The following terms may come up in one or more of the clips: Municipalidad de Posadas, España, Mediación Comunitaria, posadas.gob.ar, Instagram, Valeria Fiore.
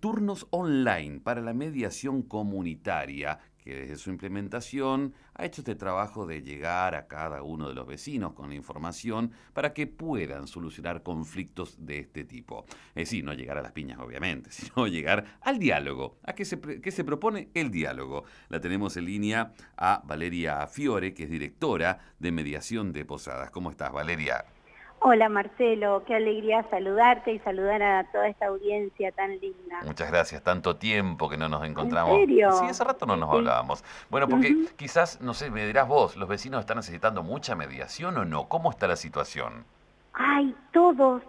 turnos online para la mediación comunitaria, que desde su implementación ha hecho este trabajo de llegar a cada uno de los vecinos con la información para que puedan solucionar conflictos de este tipo. Es decir, no llegar a las piñas, obviamente, sino llegar al diálogo. ¿A qué se propone? El diálogo. La tenemos en línea a Valeria Fiore, que es directora de Mediación de Posadas. ¿Cómo estás, Valeria? Hola, Marcelo, qué alegría saludarte y saludar a toda esta audiencia tan linda. Muchas gracias, tanto tiempo que no nos encontramos. ¿En serio? Sí, hace rato no nos hablábamos. Bueno, porque quizás, no sé, me dirás vos, ¿los vecinos están necesitando mucha mediación o no? ¿Cómo está la situación? Ay, todos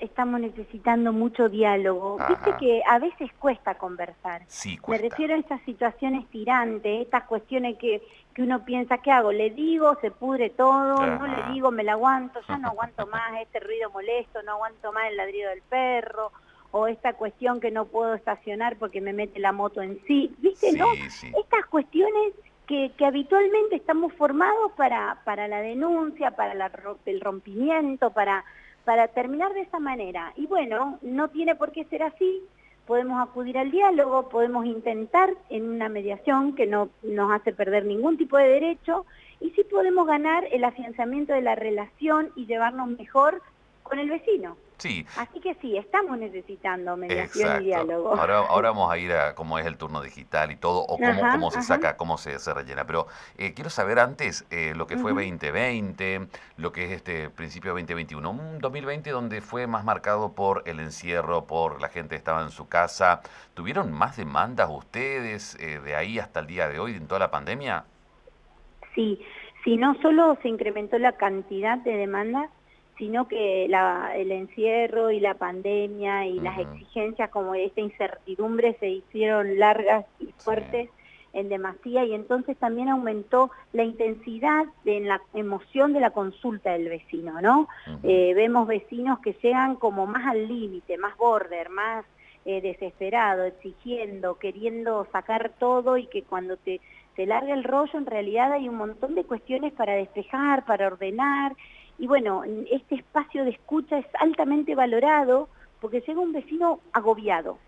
estamos necesitando mucho diálogo. Ajá. Viste que a veces cuesta conversar. Sí, cuesta. Me refiero a estas situaciones tirantes, estas cuestiones que uno piensa, ¿qué hago? ¿Le digo? ¿Se pudre todo? Ajá. ¿No le digo? ¿Me la aguanto? Ya no aguanto más este ruido molesto, no aguanto más el ladrido del perro, o esta cuestión que no puedo estacionar porque me mete la moto en sí. ¿Viste? Sí, ¿no? Sí. Estas cuestiones que habitualmente estamos formados para la denuncia, para el rompimiento, para terminar de esa manera. Y bueno, no tiene por qué ser así, podemos acudir al diálogo, podemos intentar en una mediación que no nos hace perder ningún tipo de derecho, y sí podemos ganar el afianzamiento de la relación y llevarnos mejor con el vecino. Sí. Así que sí, estamos necesitando mediación. Exacto. Y diálogo. Ahora vamos a ir a cómo es el turno digital y todo, o cómo se saca, cómo se rellena. Pero quiero saber antes lo que fue 2020, lo que es este principio 2021. Un 2020 donde fue más marcado por el encierro, por la gente que estaba en su casa. ¿Tuvieron más demandas ustedes de ahí hasta el día de hoy, en toda la pandemia? Sí, sí, no solo se incrementó la cantidad de demandas, sino que el encierro y la pandemia y las exigencias como esta incertidumbre se hicieron largas y fuertes en demasía, y entonces también aumentó la intensidad de la emoción de la consulta del vecino, ¿no? Vemos vecinos que llegan como más al límite, más border, más desesperado, exigiendo, queriendo sacar todo, y que cuando te larga el rollo en realidad hay un montón de cuestiones para despejar, para ordenar. Y bueno, este espacio de escucha es altamente valorado porque llega un vecino agobiado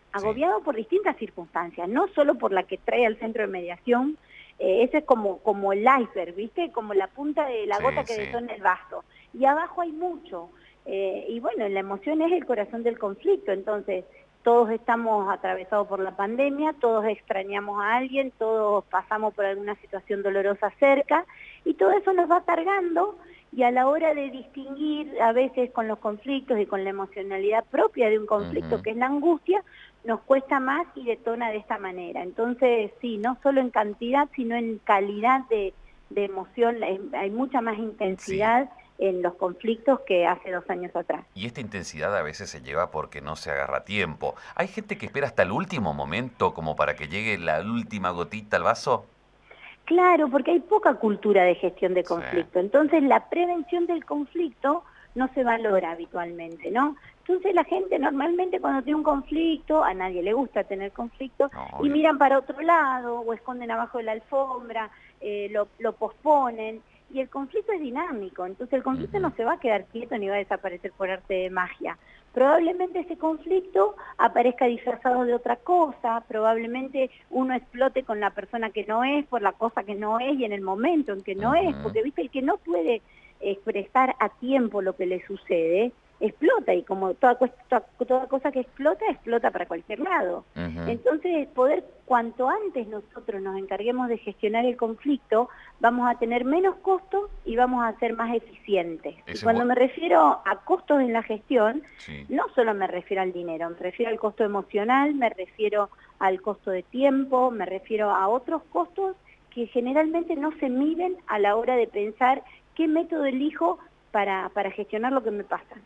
por distintas circunstancias, no solo por la que trae al centro de mediación. Ese es como el iceberg, ¿viste? Como la punta de la gota que detona el vaso. Y abajo hay mucho. Y bueno, la emoción es el corazón del conflicto. Entonces, todos estamos atravesados por la pandemia, todos extrañamos a alguien, todos pasamos por alguna situación dolorosa cerca, y todo eso nos va cargando. Y a la hora de distinguir, a veces con los conflictos y con la emocionalidad propia de un conflicto, que es la angustia, nos cuesta más y detona de esta manera. Entonces, sí, no solo en cantidad, sino en calidad de emoción, hay mucha más intensidad en los conflictos que hace 2 años atrás. Y esta intensidad a veces se lleva porque no se agarra tiempo. ¿Hay gente que espera hasta el último momento como para que llegue la última gotita al vaso? Claro, porque hay poca cultura de gestión de conflicto. Entonces, la prevención del conflicto no se valora habitualmente, ¿no? Entonces, la gente normalmente cuando tiene un conflicto, a nadie le gusta tener conflicto, no, y miran para otro lado, o esconden abajo de la alfombra, lo posponen, y el conflicto es dinámico. Entonces, el conflicto no se va a quedar quieto ni va a desaparecer por arte de magia. Probablemente ese conflicto aparezca disfrazado de otra cosa, probablemente uno explote con la persona que no es, por la cosa que no es y en el momento en que no es, porque viste, el que no puede expresar a tiempo lo que le sucede, explota, y como toda cosa que explota, explota para cualquier lado. Entonces, poder cuanto antes nosotros nos encarguemos de gestionar el conflicto, vamos a tener menos costos y vamos a ser más eficientes. Y cuando me refiero a costos en la gestión, no solo me refiero al dinero, me refiero al costo emocional, me refiero al costo de tiempo, me refiero a otros costos que generalmente no se miden a la hora de pensar qué método elijo para gestionar lo que me pasa.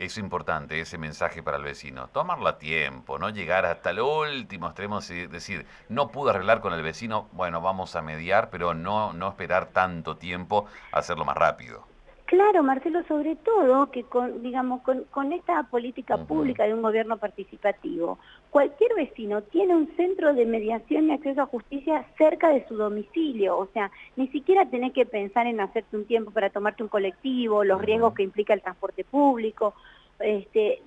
Es importante ese mensaje para el vecino, tomarlo a tiempo, no llegar hasta el último extremo y decir, no pude arreglar con el vecino, bueno, vamos a mediar, pero no esperar tanto tiempo, hacerlo más rápido. Claro, Marcelo, sobre todo que con esta política pública de un gobierno participativo, cualquier vecino tiene un centro de mediación y acceso a justicia cerca de su domicilio. O sea, ni siquiera tenés que pensar en hacerte un tiempo para tomarte un colectivo, los riesgos que implica el transporte público.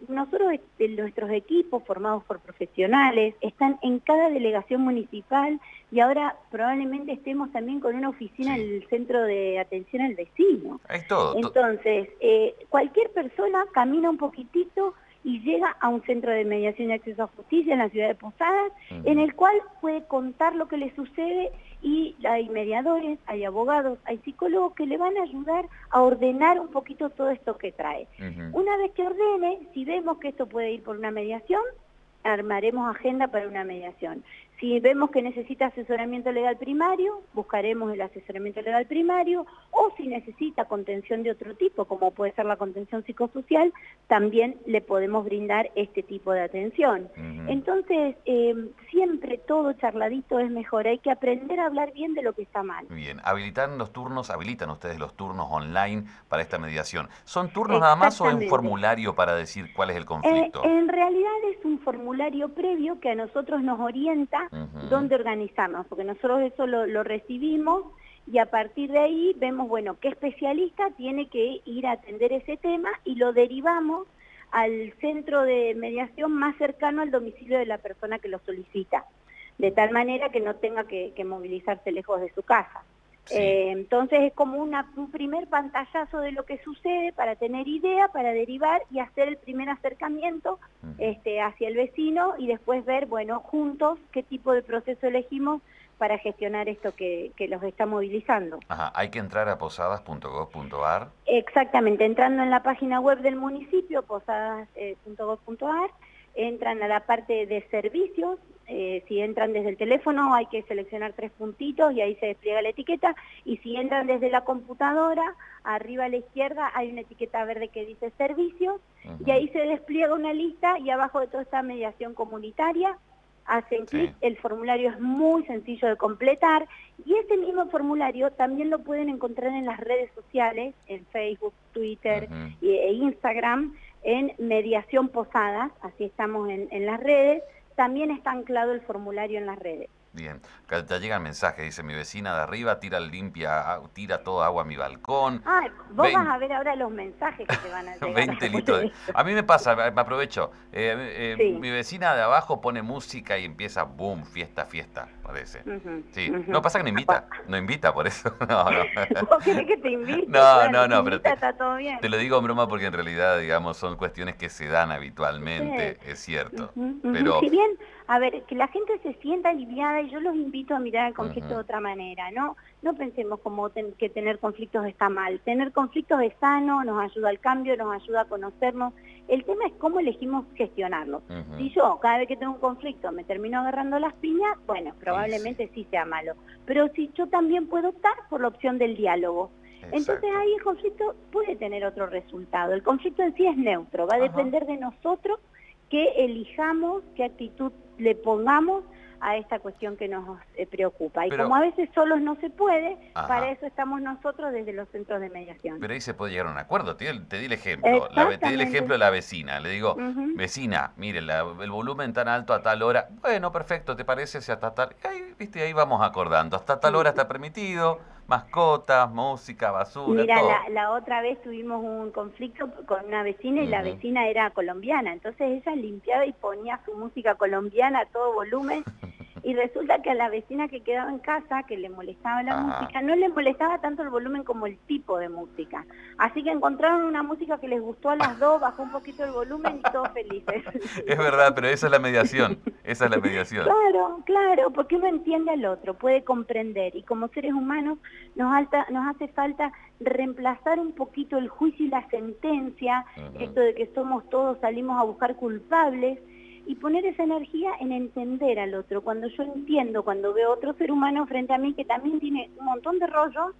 nosotros, nuestros equipos formados por profesionales están en cada delegación municipal y ahora probablemente estemos también con una oficina en el centro de atención al vecino. Es todo. Entonces, cualquier persona camina un poquitito y llega a un centro de mediación y acceso a justicia en la ciudad de Posadas, en el cual puede contar lo que le sucede y hay mediadores, hay abogados, hay psicólogos que le van a ayudar a ordenar un poquito todo esto que trae. Una vez que ordene, si vemos que esto puede ir por una mediación, armaremos agenda para una mediación. Si vemos que necesita asesoramiento legal primario, buscaremos el asesoramiento legal primario, o si necesita contención de otro tipo, como puede ser la contención psicosocial, también le podemos brindar este tipo de atención. Entonces, siempre todo charladito es mejor, hay que aprender a hablar bien de lo que está mal. Bien, habilitan ustedes los turnos online para esta mediación. ¿Son turnos nada más o es un formulario para decir cuál es el conflicto? En realidad es un formulario previo que a nosotros nos orienta dónde organizamos, porque nosotros eso lo recibimos y a partir de ahí vemos, bueno, qué especialista tiene que ir a atender ese tema y lo derivamos al centro de mediación más cercano al domicilio de la persona que lo solicita, de tal manera que no tenga que movilizarse lejos de su casa. Sí. Entonces es como un primer pantallazo de lo que sucede para tener idea, para derivar y hacer el primer acercamiento hacia el vecino y después ver, bueno, juntos qué tipo de proceso elegimos para gestionar esto que los está movilizando. Ajá, hay que entrar a posadas.gob.ar. Exactamente, entrando en la página web del municipio, posadas.gob.ar, entran a la parte de servicios. Si entran desde el teléfono hay que seleccionar 3 puntitos y ahí se despliega la etiqueta, y si entran desde la computadora, arriba a la izquierda hay una etiqueta verde que dice servicios, y ahí se despliega una lista y abajo de todo está mediación comunitaria, hacen clic, el formulario es muy sencillo de completar, y ese mismo formulario también lo pueden encontrar en las redes sociales, en Facebook, Twitter e Instagram, en Mediación Posadas, así estamos en las redes. También está anclado el formulario en las redes. Bien, acá te llega el mensaje, dice: mi vecina de arriba tira toda agua a mi balcón. Ah, vos vas a ver ahora los mensajes que te van a llegar. 20 litros de... A mí me pasa, me aprovecho. Mi vecina de abajo pone música y empieza, boom, fiesta, parece. No, pasa que no invita por eso. No. ¿Vos querés que te invite? No, pero está todo bien. Te lo digo en broma porque en realidad, digamos, son cuestiones que se dan habitualmente, es cierto. Pero... Si bien, a ver, que la gente se sienta aliviada, y yo los invito a mirar el conflicto de otra manera, ¿no? No pensemos como que tener conflictos está mal. Tener conflictos es sano, nos ayuda al cambio, nos ayuda a conocernos. El tema es cómo elegimos gestionarlo. Si yo, cada vez que tengo un conflicto, me termino agarrando las piñas, bueno, probablemente sí sea malo. Pero si yo también puedo optar por la opción del diálogo. Entonces ahí el conflicto puede tener otro resultado. El conflicto en sí es neutro, va a depender de nosotros que elijamos, qué actitud le pongamos a esta cuestión que nos preocupa. Y pero, como a veces solos no se puede, para eso estamos nosotros desde los centros de mediación. Pero ahí se puede llegar a un acuerdo. Te di el ejemplo. Te di el ejemplo de la vecina. Le digo, vecina, mire, el volumen tan alto a tal hora. Bueno, perfecto, ¿te parece? Si hasta tal... Ahí vamos acordando. Hasta tal hora está permitido, mascotas, música, basura, mira, todo. Mira, la otra vez tuvimos un conflicto con una vecina y la vecina era colombiana. Entonces ella limpiaba y ponía su música colombiana a todo volumen. Y resulta que a la vecina que quedaba en casa, que le molestaba la música, no le molestaba tanto el volumen como el tipo de música. Así que encontraron una música que les gustó a las dos, bajó un poquito el volumen y todos felices. Es verdad, pero esa es la mediación. Esa es la mediación. Claro, porque uno entiende al otro, puede comprender. Y como seres humanos nos hace falta reemplazar un poquito el juicio y la sentencia, esto de que somos todos, salimos a buscar culpables, y poner esa energía en entender al otro. Cuando yo entiendo, cuando veo otro ser humano frente a mí que también tiene un montón de rollos,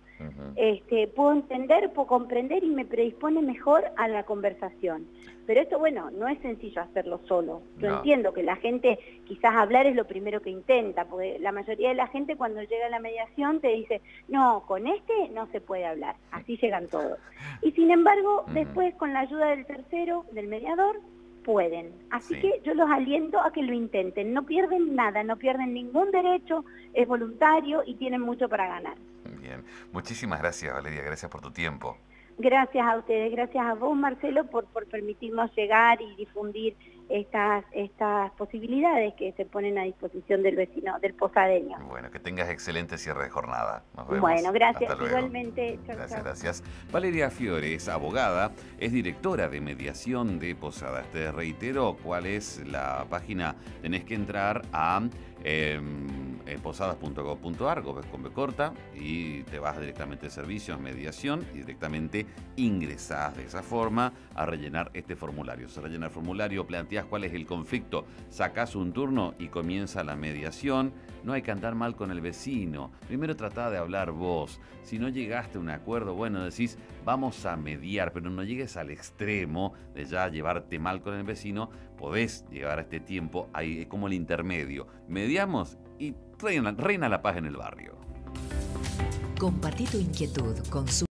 puedo entender, puedo comprender y me predispone mejor a la conversación. Pero esto, bueno, no es sencillo hacerlo solo. Yo entiendo que la gente, quizás hablar es lo primero que intenta, porque la mayoría de la gente cuando llega a la mediación te dice, no, con este no se puede hablar, así llegan todos. Y sin embargo, después con la ayuda del tercero, del mediador, pueden. Así que yo los aliento a que lo intenten. No pierden nada, no pierden ningún derecho, es voluntario y tienen mucho para ganar. Bien. Muchísimas gracias, Valeria. Gracias por tu tiempo. Gracias a ustedes, gracias a vos, Marcelo, por permitirnos llegar y difundir estas posibilidades que se ponen a disposición del vecino, del posadeño. Bueno, que tengas excelente cierre de jornada. Nos vemos. Bueno, gracias. Igualmente. Chau, gracias, chau. Gracias. Valeria Fiore es abogada, es directora de Mediación de Posadas. Te reitero cuál es la página. Tenés que entrar a posadas.gob.ar, gob es con B corta, y te vas directamente a servicios, mediación, y directamente ingresás de esa forma a rellenar este formulario. Se rellena el formulario, planteás cuál es el conflicto, sacás un turno y comienza la mediación. No hay que andar mal con el vecino. Primero tratá de hablar vos. Si no llegaste a un acuerdo, bueno, decís, vamos a mediar, pero no llegues al extremo de ya llevarte mal con el vecino. Podés llegar a este tiempo, ahí es como el intermedio. Mediamos y reina la paz en el barrio. Compartí tu inquietud con su